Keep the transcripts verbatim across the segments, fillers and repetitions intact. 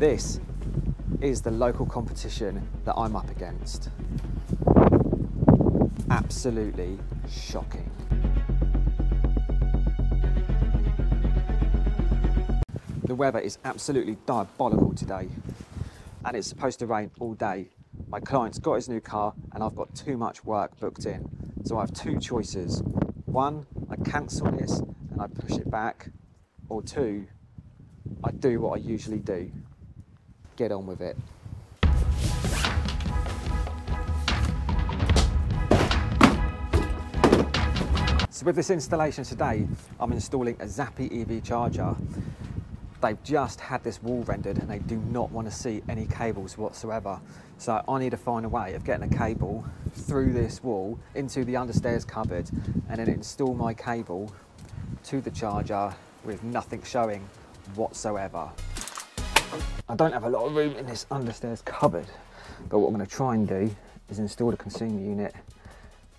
This is the local competition that I'm up against. Absolutely shocking. The weather is absolutely diabolical today, and it's supposed to rain all day. My client's got his new car and I've got too much work booked in. So I have two choices. One, I cancel this and I push it back. Or two, I do what I usually do. Get on with it. So with this installation today, I'm installing a Zappi E V charger. They've just had this wall rendered and they do not want to see any cables whatsoever. So I need to find a way of getting a cable through this wall into the understairs cupboard and then install my cable to the charger with nothing showing whatsoever. I don't have a lot of room in this understairs cupboard, but what I'm going to try and do is install the consumer unit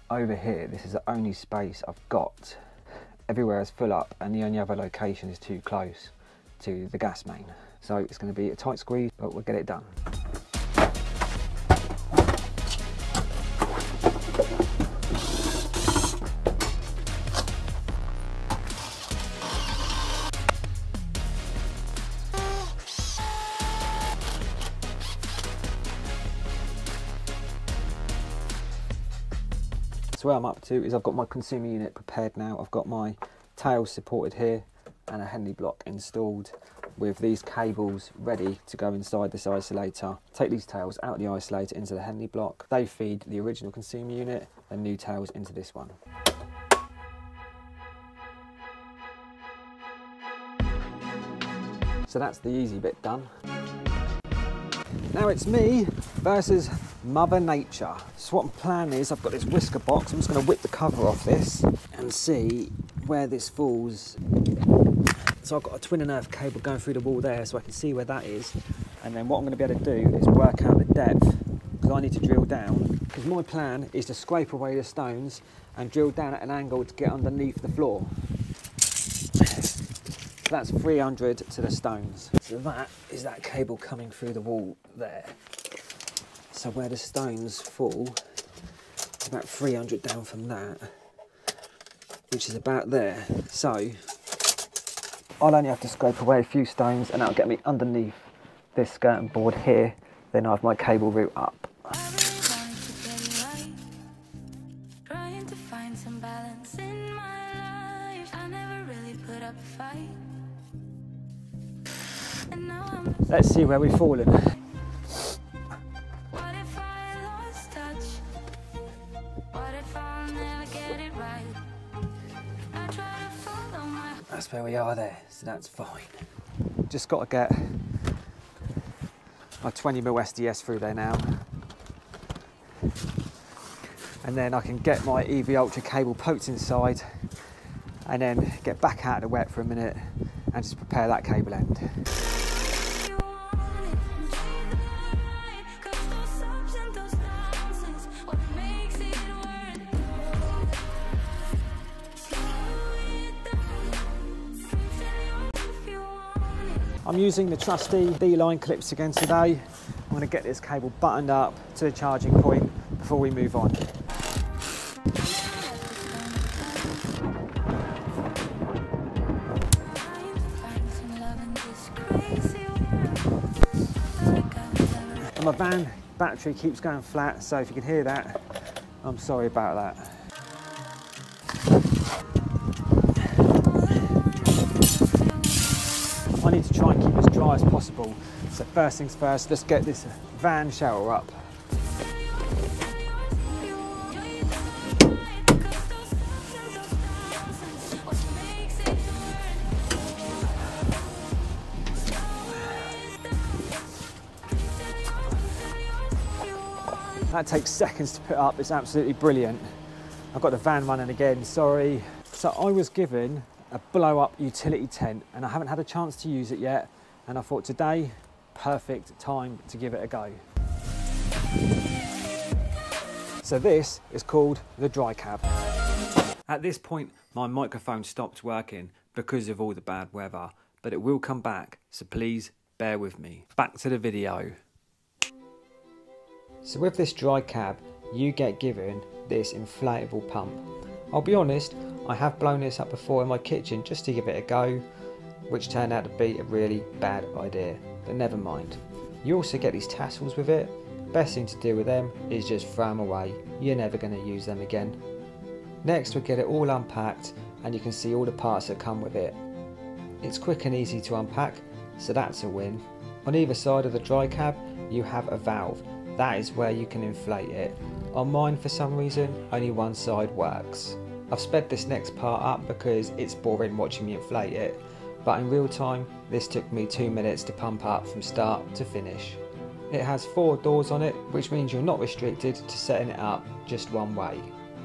over here. This is the only space I've got. Everywhere is full up and the only other location is too close to the gas main. So it's going to be a tight squeeze, but we'll get it done. So what I'm up to is I've got my consumer unit prepared now. I've got my tail supported here and a Henley block installed with these cables ready to go inside this isolator. Take these tails out of the isolator into the Henley block. They feed the original consumer unit and new tails into this one. So that's the easy bit done. Now it's me versus Mother Nature. So what my plan is, I've got this whisker box. I'm just going to whip the cover off this and see where this falls. So I've got a twin and earth cable going through the wall there, so I can see where that is. And then what I'm going to be able to do is work out the depth, because I need to drill down, because my plan is to scrape away the stones and drill down at an angle to get underneath the floor. So that's three hundred to the stones. So that is that cable coming through the wall there. So where the stones fall, it's about three hundred down from that, which is about there. So I'll only have to scrape away a few stones and that'll get me underneath this skirting board here. Then I have my cable route up. Let's see where we've fallen. That's where we are there, so that's fine. Just got to get my twenty mil S D S through there now. And then I can get my E V Ultra cable poked inside and then get back out of the wet for a minute and just prepare that cable end. I'm using the trusty D line clips again today. I'm going to get this cable buttoned up to the charging point before we move on. And my van battery keeps going flat, so if you can hear that, I'm sorry about that. I need to try and keep as dry as possible. So first things first, let's get this van shower up. That takes seconds to put up, it's absolutely brilliant. I've got the van running again, sorry. So I was given a blow up utility tent and I haven't had a chance to use it yet, and I thought today, perfect time to give it a go. So this is called the Dry Cab. At this point my microphone stopped working because of all the bad weather, but it will come back, so please bear with me. Back to the video. So with this dry cab, you get given this inflatable pump. I'll be honest, I have blown this up before in my kitchen just to give it a go, which turned out to be a really bad idea, but never mind. You also get these tassels with it. Best thing to do with them is just throw them away. You're never going to use them again. Next we'll get it all unpacked and you can see all the parts that come with it. It's quick and easy to unpack, so that's a win. On either side of the dry cab you have a valve. That is where you can inflate it. On mine, for some reason, only one side works. I've sped this next part up because it's boring watching me inflate it, but in real time this took me two minutes to pump up from start to finish. It has four doors on it, which means you're not restricted to setting it up just one way.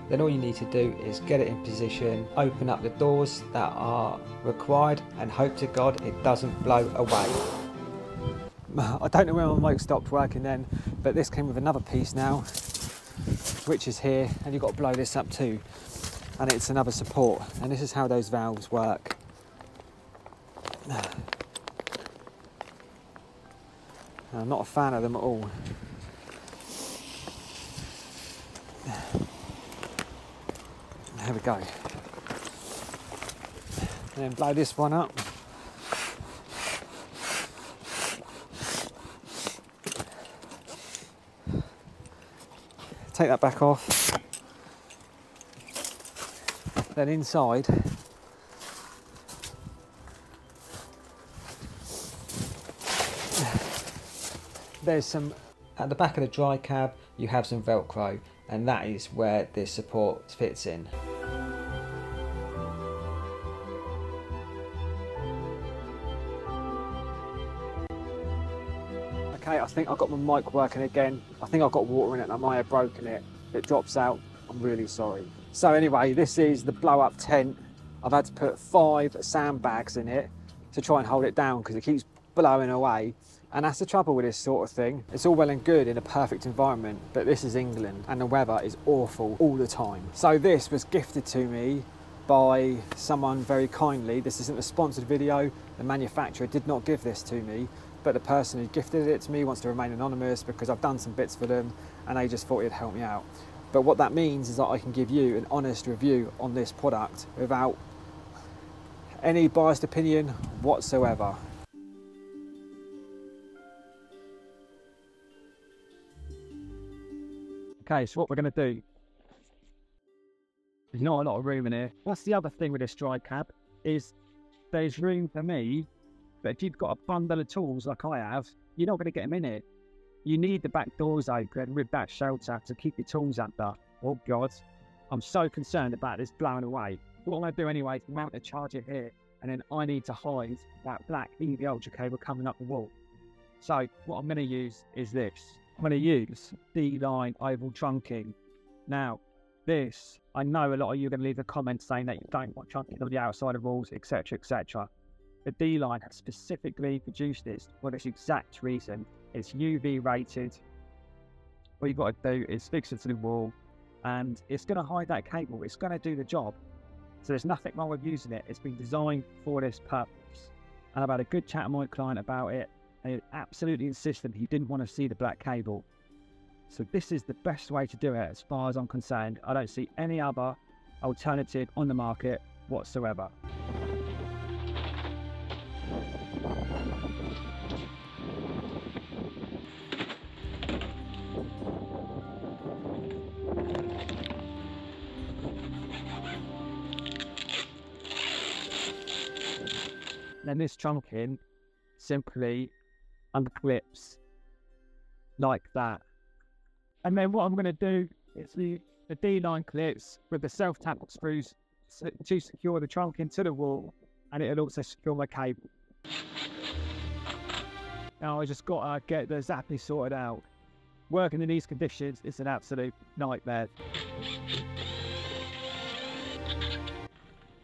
Then all you need to do is get it in position, open up the doors that are required, and hope to God it doesn't blow away. I don't know where my mic stopped working then, but this came with another piece now, which is here, and you've got to blow this up too. And it's another support, and this is how those valves work. I'm not a fan of them at all. There we go. And then blow this one up. Take that back off. Then inside, there's some, at the back of the dry cab you have some Velcro, and that is where this support fits in. Okay, I think I've got my mic working again. I think I've got water in it and I might have broken it. If it drops out, I'm really sorry. So anyway, this is the blow up tent. I've had to put five sandbags in it to try and hold it down because it keeps blowing away. And that's the trouble with this sort of thing. It's all well and good in a perfect environment, but this is England and the weather is awful all the time. So this was gifted to me by someone very kindly. This isn't a sponsored video. The manufacturer did not give this to me, but the person who gifted it to me wants to remain anonymous because I've done some bits for them and they just thought it'd help me out. But what that means is that I can give you an honest review on this product without any biased opinion whatsoever. Okay, so what we're going to do, there's not a lot of room in here. That's the other thing with this dry cab, is there's room for me, but if you've got a bundle of tools like I have, you're not going to get them in it. You need the back doors open with that shelter to keep your tools under. Oh God, I'm so concerned about this blowing away. What I'm going to do anyway is mount a charger here, and then I need to hide that black E V Ultra cable coming up the wall. So what I'm going to use is this. I'm going to use D line oval trunking. Now, this, I know a lot of you are going to leave a comment saying that you don't want trunking on the outside of walls, etc, et cetera. The D line has specifically produced this for this exact reason. It's U V rated. What you've got to do is fix it to the wall, and it's going to hide that cable. It's going to do the job. So there's nothing wrong with using it. It's been designed for this purpose. And I've had a good chat with my client about it. He absolutely insisted he didn't want to see the black cable. So this is the best way to do it as far as I'm concerned. I don't see any other alternative on the market whatsoever. Then this trunking simply unclips like that, and then what I'm going to do is the, the D line clips with the self-tap screws to secure the trunk into the wall, and it'll also secure my cable. Now I just got to get the Zappi sorted out. Working in these conditions is an absolute nightmare.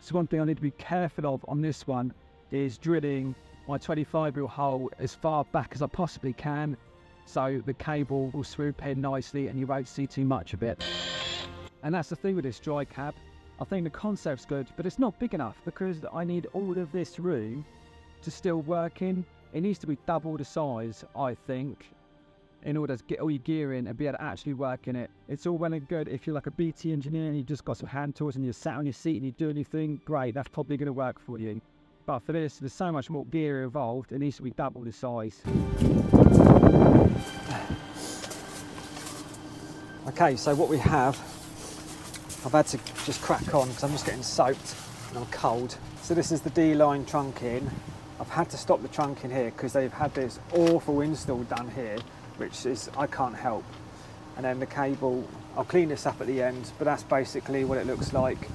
So one thing I need to be careful of on this one is drilling my twenty-five mil hole as far back as I possibly can, so the cable will swoop in nicely and you won't see too much of it. And that's the thing with this dry cab. I think the concept's good, but it's not big enough because I need all of this room to still work in. It needs to be double the size, I think, in order to get all your gear in and be able to actually work in it. It's all well and good if you're like a B T engineer and you've just got some hand tools and you're sat on your seat and you do anything, great, that's probably going to work for you. But for this, there's so much more gear involved, it needs to be double the size. Okay, so what we have, I've had to just crack on because I'm just getting soaked and I'm cold. So this is the D-line trunk in. I've had to stop the trunk in here because they've had this awful install done here, which is, I can't help. And then the cable, I'll clean this up at the end, but that's basically what it looks like.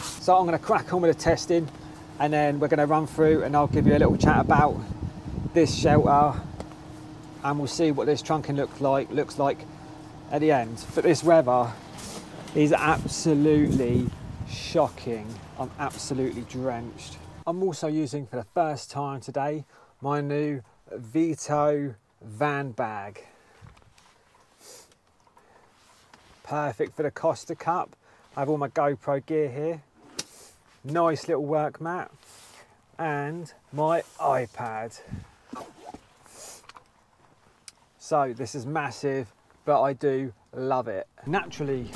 So I'm going to crack on with the testing and then we're going to run through and I'll give you a little chat about this shelter and we'll see what this trunking look like, looks like at the end. But this weather is absolutely shocking. I'm absolutely drenched. I'm also using for the first time today my new Vito van bag. Perfect for the Costa Cup. I have all my GoPro gear here. Nice little work mat and my iPad. So this is massive, but I do love it. Naturally,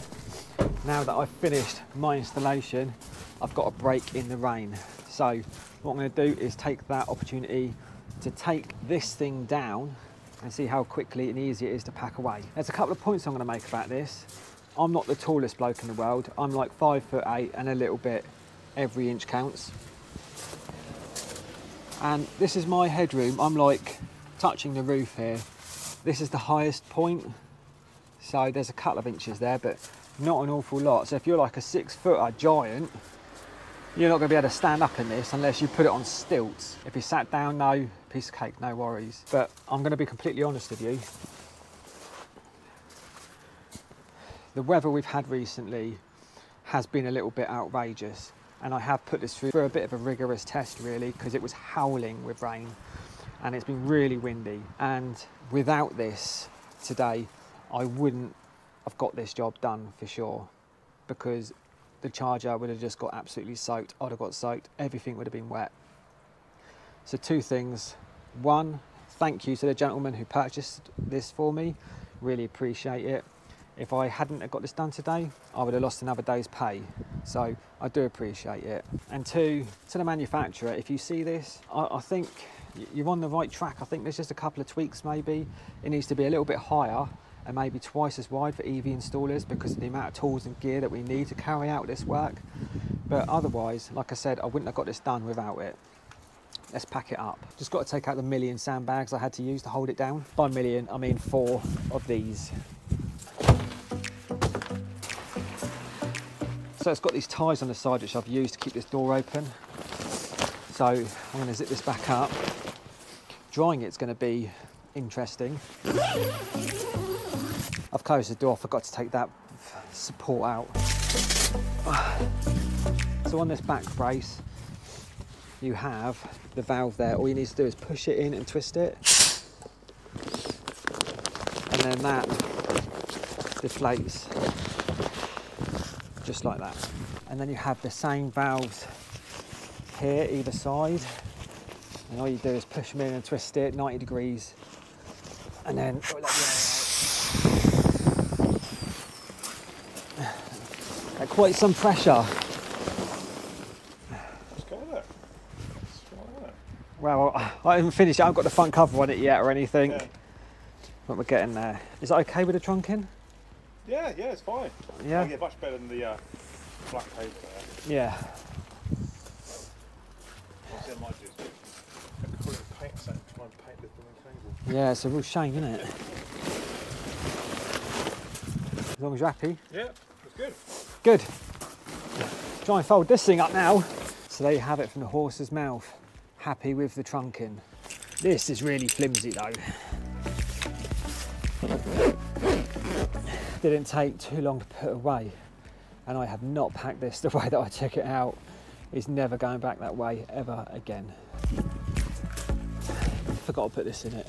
now that I've finished my installation, I've got a break in the rain. So what I'm going to do is take that opportunity to take this thing down and see how quickly and easy it is to pack away. There's a couple of points I'm going to make about this. I'm not the tallest bloke in the world. I'm like five foot eight and a little bit. Every inch counts. And this is my headroom. I'm like touching the roof here. This is the highest point. So there's a couple of inches there, but not an awful lot. So if you're like a six footer giant, you're not going to be able to stand up in this unless you put it on stilts. If you sat down, no, piece of cake, no worries. But I'm going to be completely honest with you. The weather we've had recently has been a little bit outrageous. And I have put this through for a bit of a rigorous test really, because it was howling with rain and it's been really windy. And without this today, I wouldn't have got this job done for sure, because the charger would have just got absolutely soaked. I'd have got soaked. Everything would have been wet. So two things. One, thank you to the gentleman who purchased this for me. Really appreciate it. If I hadn't have got this done today, I would have lost another day's pay. So I do appreciate it. And two, to the manufacturer, if you see this, I, I think you're on the right track. I think there's just a couple of tweaks maybe. It needs to be a little bit higher and maybe twice as wide for E V installers because of the amount of tools and gear that we need to carry out this work. But otherwise, like I said, I wouldn't have got this done without it. Let's pack it up. Just got to take out the million sandbags I had to use to hold it down. By million, I mean four of these. So it's got these ties on the side which I've used to keep this door open. So I'm going to zip this back up. Drying it's going to be interesting. I've closed the door, I forgot to take that support out. So on this back brace you have the valve there. All you need to do is push it in and twist it. And then that deflates. Just like that. And then you have the same valves here either side, and all you do is push them in and twist it ninety degrees and then at quite some pressure. Well, I haven't finished it. I haven't got the front cover on it yet or anything, yeah. But we're getting there. Is that okay with the trunk in? Yeah, yeah, it's fine. Yeah, I get much better than the uh, black paper. Yeah. Yeah, it's a real shame, isn't it? As long as you're happy. Yeah, it's good. Good. Try and fold this thing up now. So there you have it from the horse's mouth. Happy with the trunking. This is really flimsy though. Didn't take too long to put away, and I have not packed this the way that I took it out. It's never going back that way ever again. Forgot to put this in it.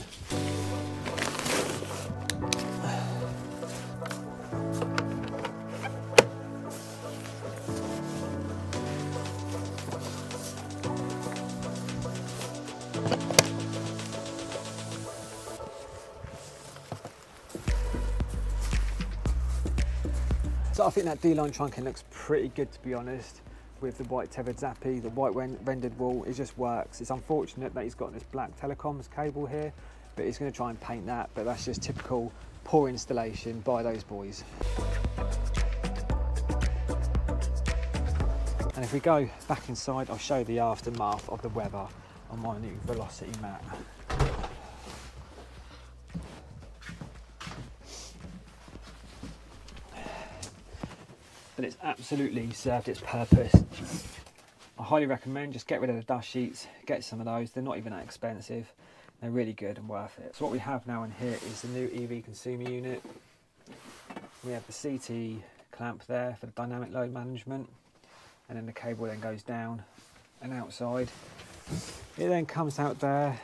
So I think that D-line trunking looks pretty good, to be honest, with the white tethered Zappi, the white rendered wall. It just works. It's unfortunate that he's got this black telecoms cable here, but he's going to try and paint that, but that's just typical poor installation by those boys. And if we go back inside, I'll show the aftermath of the weather on my new Velocity mat. And it's absolutely served its purpose. I highly recommend just get rid of the dust sheets, get some of those. They're not even that expensive. They're really good and worth it. So what we have now in here is the new E V consumer unit. We have the C T clamp there for the dynamic load management, and then the cable then goes down and outside. It then comes out there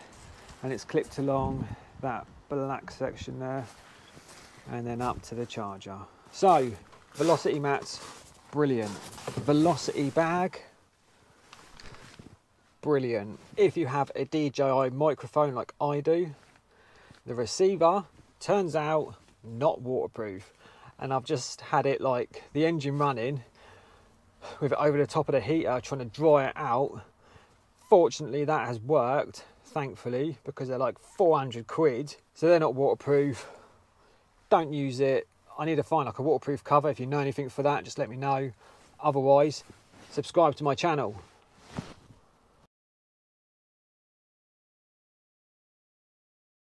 and it's clipped along that black section there and then up to the charger. So Velocity mats, brilliant. Velocity bag, brilliant. If you have a D J I microphone like I do, the receiver turns out not waterproof. And I've just had it like the engine running with it over the top of the heater trying to dry it out. Fortunately, that has worked, thankfully, because they're like four hundred quid. So they're not waterproof. Don't use it. I need to find like a waterproof cover. If you know anything for that, just let me know. Otherwise, subscribe to my channel.